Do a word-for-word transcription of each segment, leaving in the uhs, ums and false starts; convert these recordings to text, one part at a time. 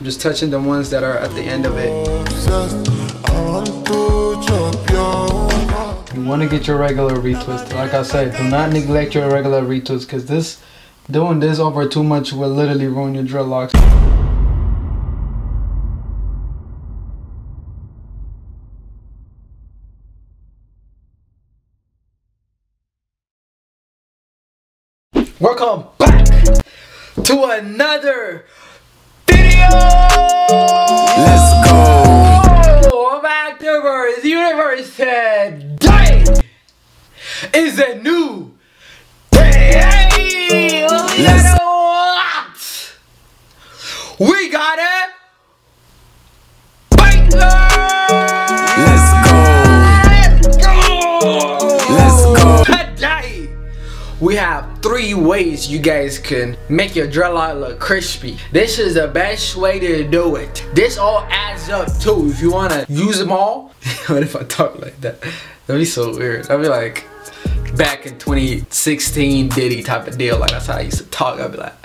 I'm just touching the ones that are at the end of it. You want to get your regular retwist. Like I said, do not neglect your regular retwist, because this, doing this over too much will literally ruin your drill locks. Welcome back to another video! Let's go! I'm ActDaVerse Universe today is a new day! Let's what? We got it! We have three ways you guys can make your dreadlock look crispy. This is the best way to do it. This all adds up too. If you want to use them all. What if I talk like that? That'd be so weird. I'd be like back in twenty sixteen Diddy type of deal. Like that's how I used to talk. I'd be like,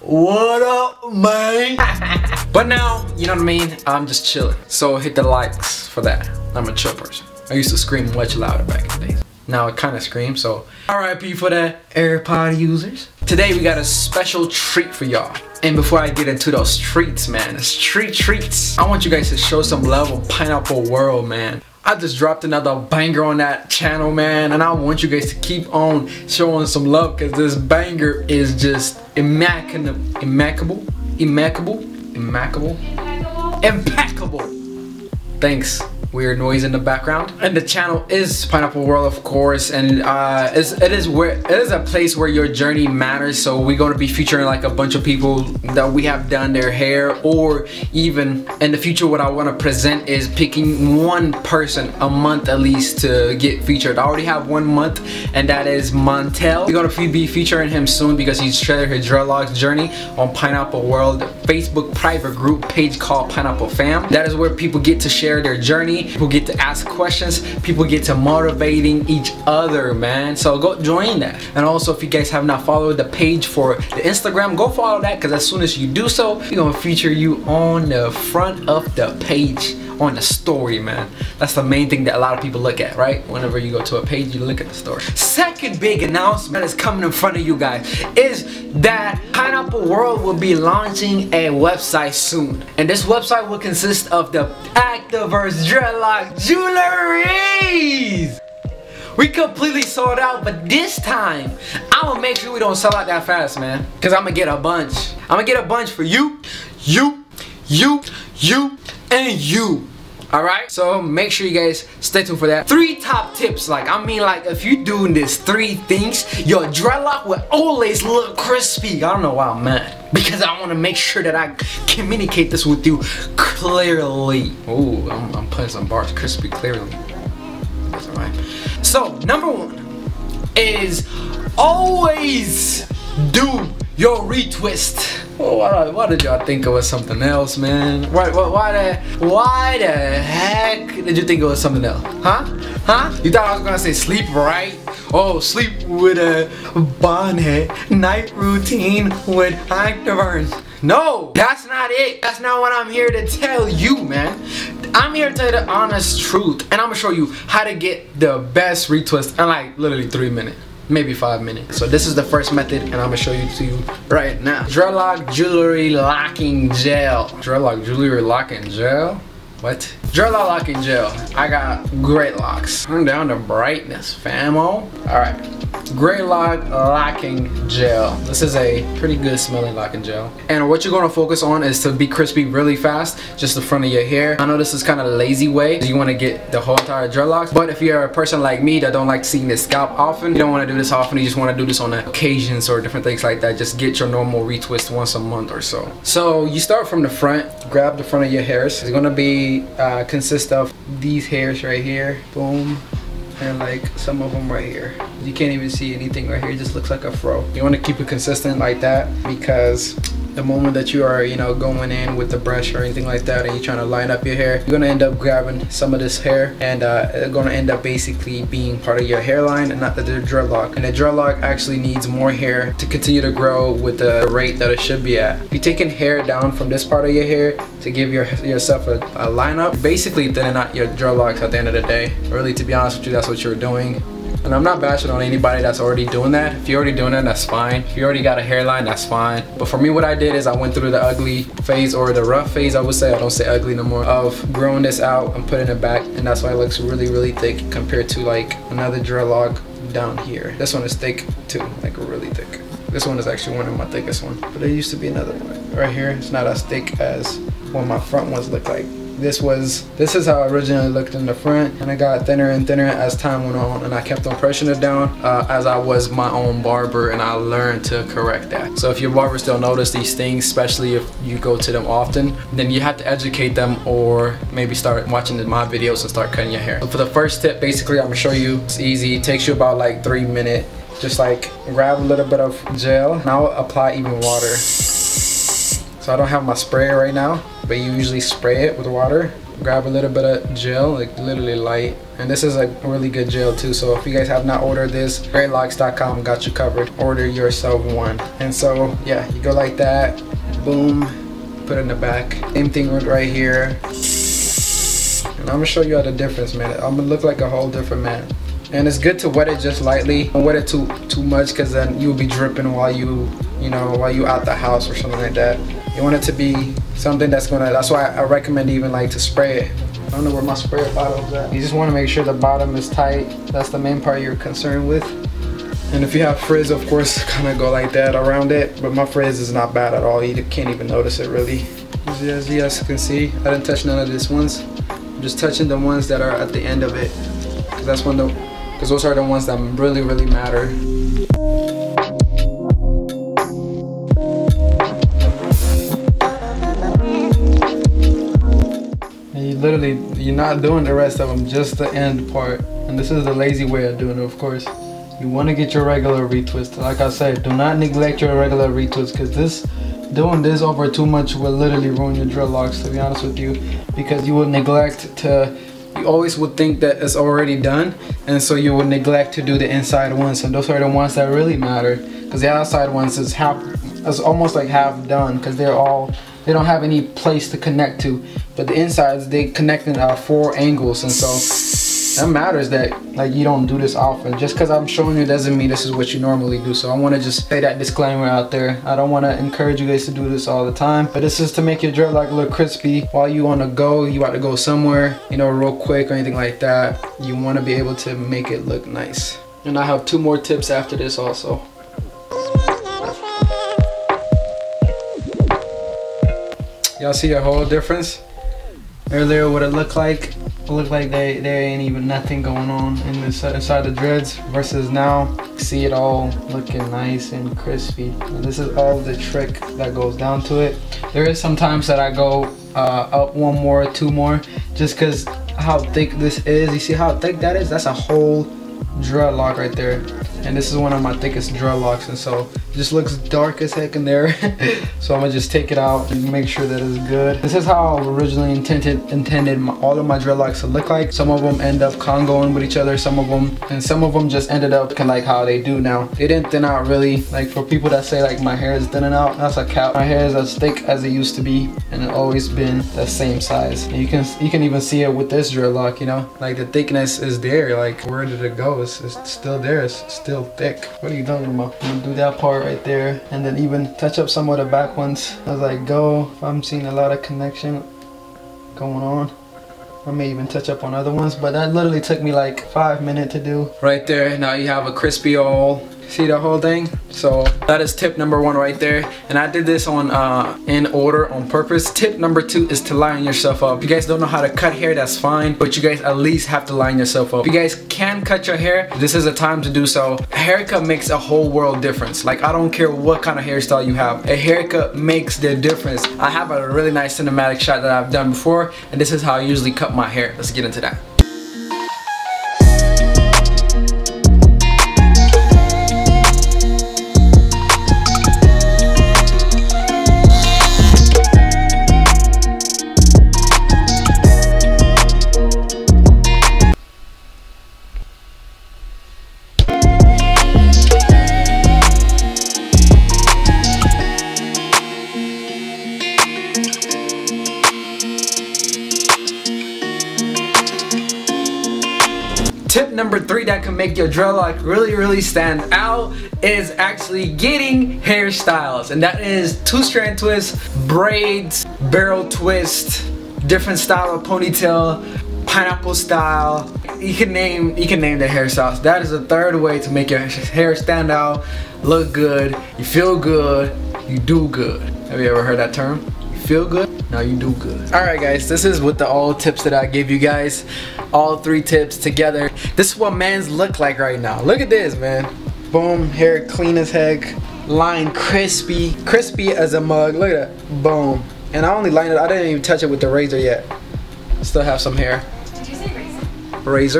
what up, man? But now, you know what I mean? I'm just chilling. So hit the likes for that. I'm a chill person. I used to scream much louder back in the days. Now it kind of screams, so R I P for the AirPod users. Today we got a special treat for y'all. And before I get into those treats, man, the street treats, I want you guys to show some love on Pineapple World, man. I just dropped another banger on that channel, man, and I want you guys to keep on showing some love, because this banger is just immaculate, immaculate, immaculate, immaculate, impeccable. Thanks. Weird noise in the background. And the channel is Pineapple World, of course, and uh, it's, it is where it is a place where your journey matters. So we're going to be featuring like a bunch of people that we have done their hair, or even in the future what I want to present is picking one person a month at least to get featured. I already have one month, and that is Montel. We're going to be featuring him soon because he's shared his dreadlocks journey on Pineapple World Facebook private group page called Pineapple Fam. That is where people get to share their journey. People get to ask questions, people get to motivating each other, man. So go join that. And also, if you guys have not followed the page for the Instagram, go follow that, because as soon as you do so, we're gonna feature you on the front of the page on the story, man. That's the main thing that a lot of people look at, right? Whenever you go to a page, you look at the story. Second big announcement is coming in front of you guys is that Pineapple World will be launching a website soon. And this website will consist of the ActDaVerse Dreadlock Jewelries. We completely sold out, but this time, I'm gonna make sure we don't sell out that fast, man. Cause I'm gonna get a bunch. I'm gonna get a bunch for you, you, you, you, and you. Alright, so make sure you guys stay tuned for that. Three top tips, like I mean like if you doing this three things, your dreadlock will always look crispy. I don't know why I'm mad, because I want to make sure that I communicate this with you clearly. Ooh, I'm, I'm putting some bars, crispy clearly. That's alright. So number one is always do your retwist. Oh, why, why did y'all think it was something else, man? Why, why, why the why the heck did you think it was something else? Huh? Huh? You thought I was gonna say sleep right? Oh, sleep with a bonnet, night routine with ActDaVerse. No, that's not it. That's not what I'm here to tell you, man. I'm here to tell you the honest truth, and I'm gonna show you how to get the best retwist in like literally three minutes. Maybe five minutes. So this is the first method, and I'm gonna show you to you right now. Dreadlock jewelry locking gel. Dreadlock jewelry locking gel? What? Dreadlock locking gel. I got Greatlocks. Turn down the brightness, famo. Alright. Greatlock locking gel. This is a pretty good smelling locking gel. And what you're gonna focus on is to be crispy really fast, just the front of your hair. I know this is kind of a lazy way. You wanna get the whole entire dreadlocks, but if you're a person like me that don't like seeing the scalp often, you don't wanna do this often, you just wanna do this on occasions or different things like that, just get your normal retwist once a month or so. So you start from the front, grab the front of your hairs. It's gonna be, uh, consist of these hairs right here, boom. And like some of them right here. You can't even see anything right here. It just looks like a fro. You want to keep it consistent like that, because the moment that you are, you know, going in with the brush or anything like that and you're trying to line up your hair, you're gonna end up grabbing some of this hair and uh, it's gonna end up basically being part of your hairline, and not the dreadlock. And the dreadlock actually needs more hair to continue to grow with the rate that it should be at. If you're taking hair down from this part of your hair to give your yourself a, a lineup, basically thinning out your dreadlocks at the end of the day. Really, to be honest with you, that's what you're doing. And I'm not bashing on anybody that's already doing that. If you're already doing that, that's fine. If you already got a hairline, that's fine. But for me, what I did is I went through the ugly phase, or the rough phase, I would say. I don't say ugly no more. Of growing this out and putting it back. And that's why it looks really, really thick compared to like another dreadlock down here. This one is thick too, like really thick. This one is actually one of my thickest ones. But there used to be another one right here. It's not as thick as what my front ones look like. This was, this is how I originally looked in the front, and it got thinner and thinner as time went on, and I kept on pressing it down uh, as I was my own barber, and I learned to correct that. So if your barbers don't notice these things, especially if you go to them often, then you have to educate them, or maybe start watching my videos and start cutting your hair. So for the first tip, basically, I'm gonna show you, it's easy, it takes you about like three minutes. Just like grab a little bit of gel, and I'll apply even water. So I don't have my sprayer right now, but you usually spray it with water. Grab a little bit of gel, like literally light. And this is a really good gel too, so if you guys have not ordered this, graylocks dot com got you covered. Order yourself one. And so, yeah, you go like that, boom, put it in the back. Same thing right here. And I'm gonna show you all the difference, man. I'm gonna look like a whole different man. And it's good to wet it just lightly. Don't wet it too too much, because then you'll be dripping while you, you know, while you out the house or something like that. You want it to be something that's gonna, that's why I recommend even like to spray it. I don't know where my sprayer bottle is at. You just wanna make sure the bottom is tight. That's the main part you're concerned with. And if you have frizz, of course, kinda go like that around it. But my frizz is not bad at all. You can't even notice it really. As you guys can see, I didn't touch none of these ones. I'm just touching the ones that are at the end of it. Cause that's when the, cause those are the ones that really, really matter. Literally, you're not doing the rest of them, just the end part. And this is the lazy way of doing it, of course. You want to get your regular retwist. Like I said, do not neglect your regular retwist, because this, doing this over too much will literally ruin your dreadlocks, to be honest with you, because you will neglect to, you always would think that it's already done, and so you would neglect to do the inside ones, and those are the ones that really matter, because the outside ones is half, it's almost like half done, because they're all, they don't have any place to connect to. But the insides, they connect in uh, four angles, and so that matters that like you don't do this often. Just because I'm showing you doesn't mean this is what you normally do. So I want to just say that disclaimer out there. I don't want to encourage you guys to do this all the time, but this is to make your dreadlock look crispy while you on the go. You want to go somewhere, you know, real quick or anything like that. You want to be able to make it look nice. And I have two more tips after this also. Y'all see a whole difference? Earlier, what it looked like, it looked like they, there ain't even nothing going on in this, inside the dreads, versus now, see it all looking nice and crispy. And this is all the trick that goes down to it. There is sometimes that I go uh, up one more, two more, just because how thick this is. You see how thick that is? That's a whole dreadlock right there. And this is one of my thickest dreadlocks, and so it just looks dark as heck in there. So I'm gonna just take it out and make sure that it's good. This is how I originally intended intended my, all of my dreadlocks to look like. Some of them end up congoing with each other, some of them, and some of them just ended up kind of like how they do now. They didn't thin out really. Like for people that say like my hair is thinning out, that's a cap. My hair is as thick as it used to be, and it's always been the same size. And you can you can even see it with this dreadlock, you know, like the thickness is there. Like where did it go? It's, it's still there. It's still thick. What are you talking about? I'm gonna do that part right there, and then even touch up some of the back ones as I go. I'm seeing a lot of connection going on. I may even touch up on other ones, but that literally took me like five minutes to do. Right there, now you have a crispy old, see the whole thing? So that is tip number one right there, and I did this on uh, in order on purpose. Tip number two is to line yourself up. If you guys don't know how to cut hair, that's fine, but you guys at least have to line yourself up. If you guys can cut your hair, this is a time to do so. A haircut makes a whole world difference. Like I don't care what kind of hairstyle you have, a haircut makes the difference. I have a really nice cinematic shot that I've done before, and this is how I usually cut my hair. Let's get into that. tip number three that can make your dreadlock really, really stand out is actually getting hairstyles. And that is two strand twists, braids, barrel twist, different style of ponytail, pineapple style. You can name you can name the hairstyles. That is the third way to make your hair stand out, look good, you feel good, you do good. Have you ever heard that term? You feel good? No, you do good. Alright guys, this is with the all tips that I gave you guys. All three tips together. This is what man's look like right now. Look at this, man. Boom, hair clean as heck. Line crispy. Crispy as a mug. Look at that. Boom. And I only lined it, I didn't even touch it with the razor yet. Still have some hair. Did you say razor?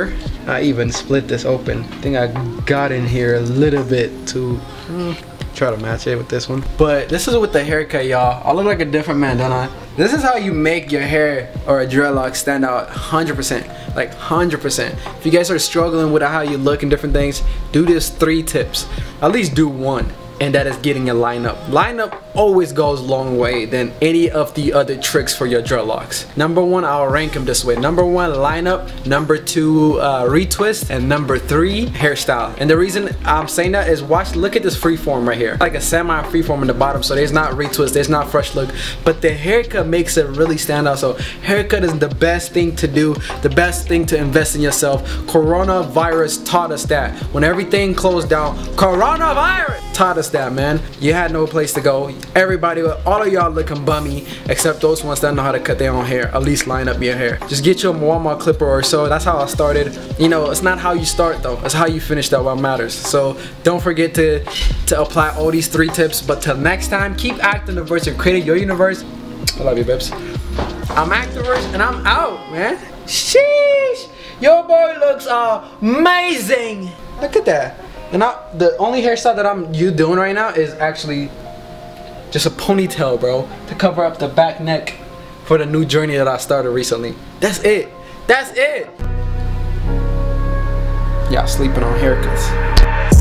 Razor. I even split this open. I think I got in here a little bit too. Mm. Try to match it with this one. But this is with the haircut, y'all. I look like a different man, don't I? This is how you make your hair or a dreadlock stand out one hundred percent. Like one hundred percent. If you guys are struggling with how you look and different things, do this three tips. At least do one. And that is getting a lineup. Lineup always goes a long way than any of the other tricks for your dreadlocks. Number one, I'll rank them this way. Number one, lineup. Number two, uh, retwist. And number three, hairstyle. And the reason I'm saying that is watch, look at this freeform right here. Like a semi freeform in the bottom, so there's not retwist, there's not fresh look. But the haircut makes it really stand out. So haircut is the best thing to do, the best thing to invest in yourself. Coronavirus taught us that. When everything closed down, coronavirus taught us that, man. You had no place to go. Everybody, all of y'all looking bummy except those ones that know how to cut their own hair. At least line up your hair. Just get your Walmart clipper or so. That's how I started. You know, it's not how you start though, it's how you finish that what matters. So don't forget to to apply all these three tips. But till next time, keep ActDaVerse and creating your universe. I love you, babes. I'm ActDaVerse and I'm out, man. Sheesh, your boy looks amazing. Look at that. And I, the only hairstyle that I'm you doing right now is actually just a ponytail, bro, to cover up the back neck for the new journey that I started recently. That's it. That's it. Y'all sleeping on haircuts.